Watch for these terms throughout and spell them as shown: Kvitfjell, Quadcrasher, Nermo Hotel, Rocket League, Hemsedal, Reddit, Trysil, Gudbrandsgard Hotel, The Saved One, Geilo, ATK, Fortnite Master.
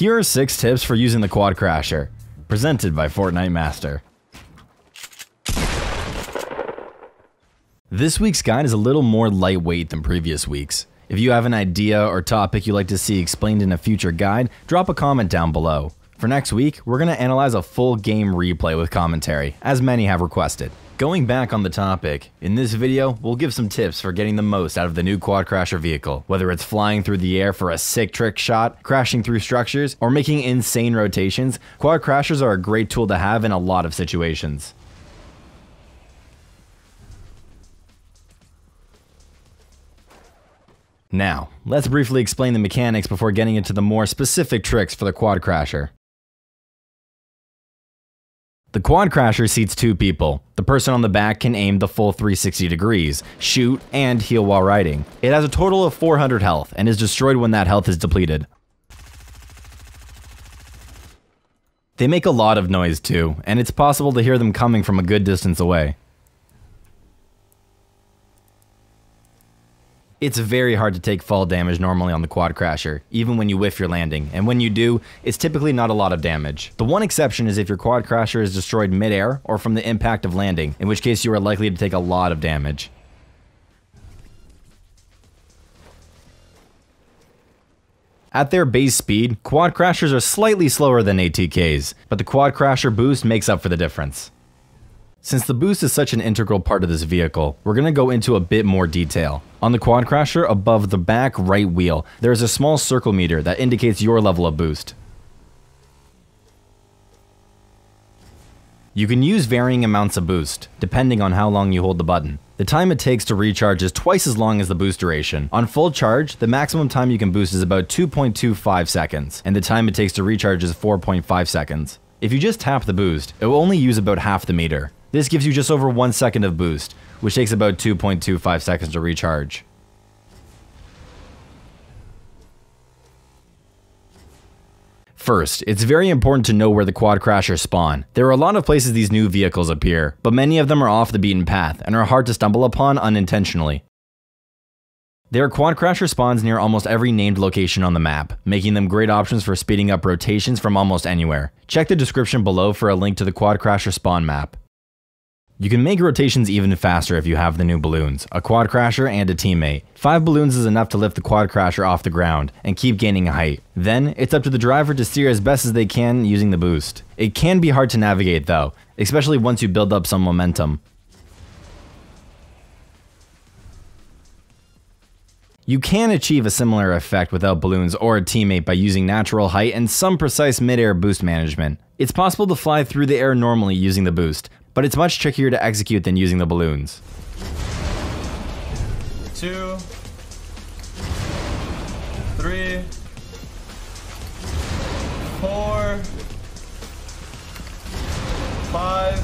Here are 6 tips for using the Quadcrasher, presented by Fortnite Master. This week's guide is a little more lightweight than previous weeks. If you have an idea or topic you'd like to see explained in a future guide, drop a comment down below. For next week, we're going to analyze a full game replay with commentary, as many have requested. Going back on the topic, in this video, we'll give some tips for getting the most out of the new Quadcrasher vehicle, whether it's flying through the air for a sick trick shot, crashing through structures, or making insane rotations. Quadcrashers are a great tool to have in a lot of situations. Now, let's briefly explain the mechanics before getting into the more specific tricks for the Quadcrasher. The Quadcrasher seats 2 people. The person on the back can aim the full 360 degrees, shoot, and heal while riding. It has a total of 400 health and is destroyed when that health is depleted. They make a lot of noise too, and it's possible to hear them coming from a good distance away. It's very hard to take fall damage normally on the Quadcrasher, even when you whiff your landing, and when you do, it's typically not a lot of damage. The one exception is if your Quadcrasher is destroyed mid-air or from the impact of landing, in which case you are likely to take a lot of damage. At their base speed, Quadcrashers are slightly slower than ATKs, but the Quadcrasher boost makes up for the difference. Since the boost is such an integral part of this vehicle, we're going to go into a bit more detail. On the Quadcrasher, above the back right wheel, there is a small circle meter that indicates your level of boost. You can use varying amounts of boost, depending on how long you hold the button. The time it takes to recharge is twice as long as the boost duration. On full charge, the maximum time you can boost is about 2.25 seconds, and the time it takes to recharge is 4.5 seconds. If you just tap the boost, it will only use about half the meter. This gives you just over 1 second of boost, which takes about 2.25 seconds to recharge. First, it's very important to know where the Quadcrashers spawn. There are a lot of places these new vehicles appear, but many of them are off the beaten path and are hard to stumble upon unintentionally. There are Quadcrasher spawns near almost every named location on the map, making them great options for speeding up rotations from almost anywhere. Check the description below for a link to the Quadcrasher spawn map. You can make rotations even faster if you have the new balloons, a Quadcrasher and a teammate. 5 balloons is enough to lift the Quadcrasher off the ground and keep gaining height. Then, it's up to the driver to steer as best as they can using the boost. It can be hard to navigate though, especially once you build up some momentum. You can achieve a similar effect without balloons or a teammate by using natural height and some precise mid-air boost management. It's possible to fly through the air normally using the boost, but it's much trickier to execute than using the balloons. 2, 3, 4, 5,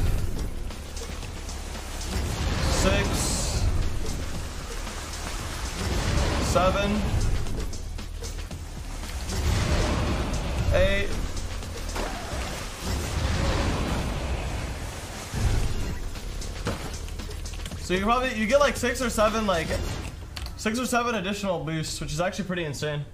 6, 7, 8. So you get like 6 or 7 additional boosts, which is actually pretty insane.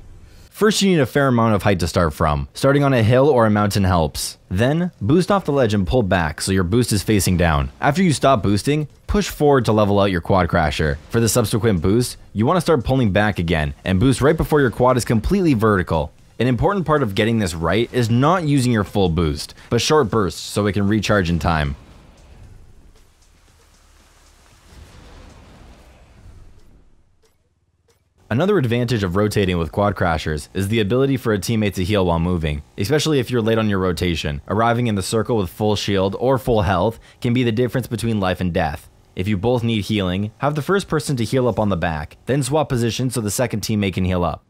First, you need a fair amount of height to start from. Starting on a hill or a mountain helps. Then, boost off the ledge and pull back so your boost is facing down. After you stop boosting, push forward to level out your Quadcrasher. For the subsequent boost, you want to start pulling back again and boost right before your quad is completely vertical. An important part of getting this right is not using your full boost, but short bursts so it can recharge in time. Another advantage of rotating with Quadcrashers is the ability for a teammate to heal while moving, especially if you're late on your rotation. Arriving in the circle with full shield or full health can be the difference between life and death. If you both need healing, have the first person to heal up on the back, then swap positions so the second teammate can heal up.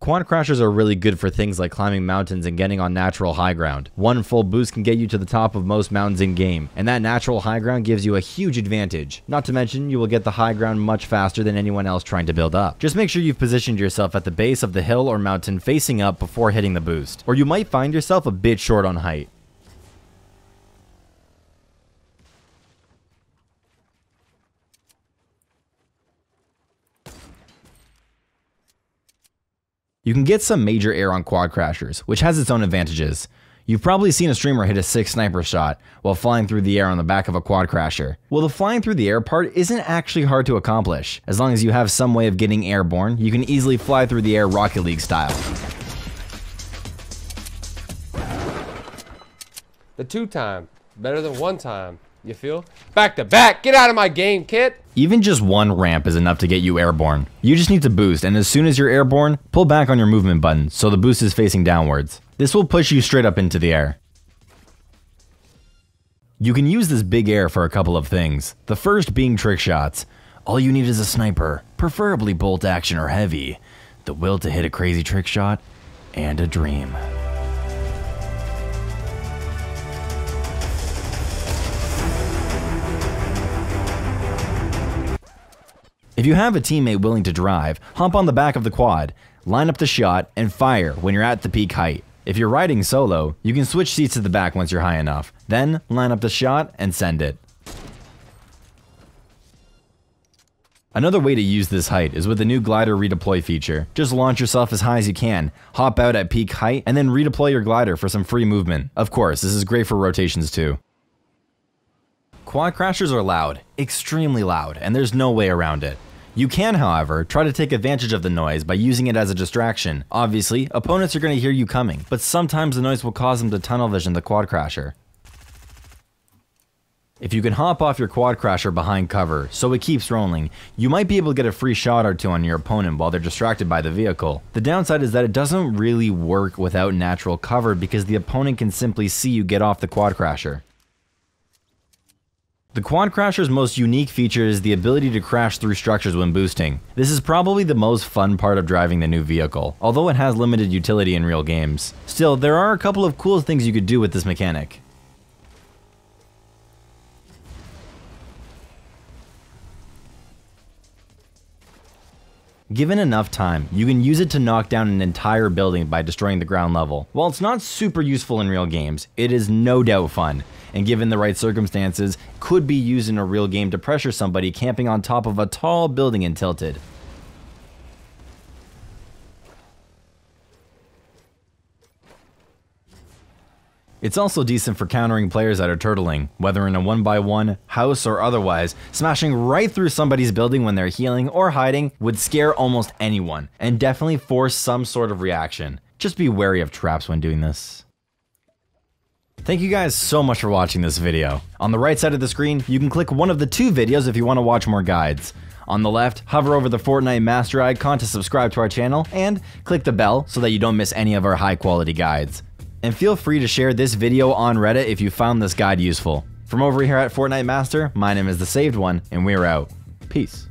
Quadcrashers are really good for things like climbing mountains and getting on natural high ground. One full boost can get you to the top of most mountains in game, and that natural high ground gives you a huge advantage. Not to mention, you will get the high ground much faster than anyone else trying to build up. Just make sure you've positioned yourself at the base of the hill or mountain facing up before hitting the boost, or you might find yourself a bit short on height. You can get some major air on Quadcrashers, which has its own advantages. You've probably seen a streamer hit a 6 sniper shot while flying through the air on the back of a Quadcrasher. Well, the flying through the air part isn't actually hard to accomplish. As long as you have some way of getting airborne, you can easily fly through the air Rocket League style. The 2 time, better than 1 time, you feel? Back to back, get out of my game, kid! Even just one ramp is enough to get you airborne. You just need to boost, and as soon as you're airborne, pull back on your movement button so the boost is facing downwards. This will push you straight up into the air. You can use this big air for a couple of things. The first being trick shots. All you need is a sniper, preferably bolt action or heavy, the will to hit a crazy trick shot, and a dream. If you have a teammate willing to drive, hop on the back of the quad, line up the shot, and fire when you're at the peak height. If you're riding solo, you can switch seats to the back once you're high enough, then line up the shot and send it. Another way to use this height is with the new glider redeploy feature. Just launch yourself as high as you can, hop out at peak height, and then redeploy your glider for some free movement. Of course, this is great for rotations too. Quadcrashers are loud, extremely loud, and there's no way around it. You can, however, try to take advantage of the noise by using it as a distraction. Obviously, opponents are going to hear you coming, but sometimes the noise will cause them to tunnel vision the Quadcrasher. If you can hop off your Quadcrasher behind cover so it keeps rolling, you might be able to get a free shot or two on your opponent while they're distracted by the vehicle. The downside is that it doesn't really work without natural cover because the opponent can simply see you get off the Quadcrasher. The Quadcrasher's most unique feature is the ability to crash through structures when boosting. This is probably the most fun part of driving the new vehicle, although it has limited utility in real games. Still, there are a couple of cool things you could do with this mechanic. Given enough time, you can use it to knock down an entire building by destroying the ground level. While it's not super useful in real games, it is no doubt fun, and given the right circumstances, could be used in a real game to pressure somebody camping on top of a tall building in Tilted. It's also decent for countering players that are turtling, whether in a 1x1, house, or otherwise. Smashing right through somebody's building when they're healing or hiding would scare almost anyone, and definitely force some sort of reaction. Just be wary of traps when doing this. Thank you guys so much for watching this video. On the right side of the screen, you can click one of the 2 videos if you want to watch more guides. On the left, hover over the Fortnite Master icon to subscribe to our channel, and click the bell so that you don't miss any of our high quality guides. And feel free to share this video on Reddit if you found this guide useful. From over here at Fortnite Master, my name is The Saved One, and we're out. Peace.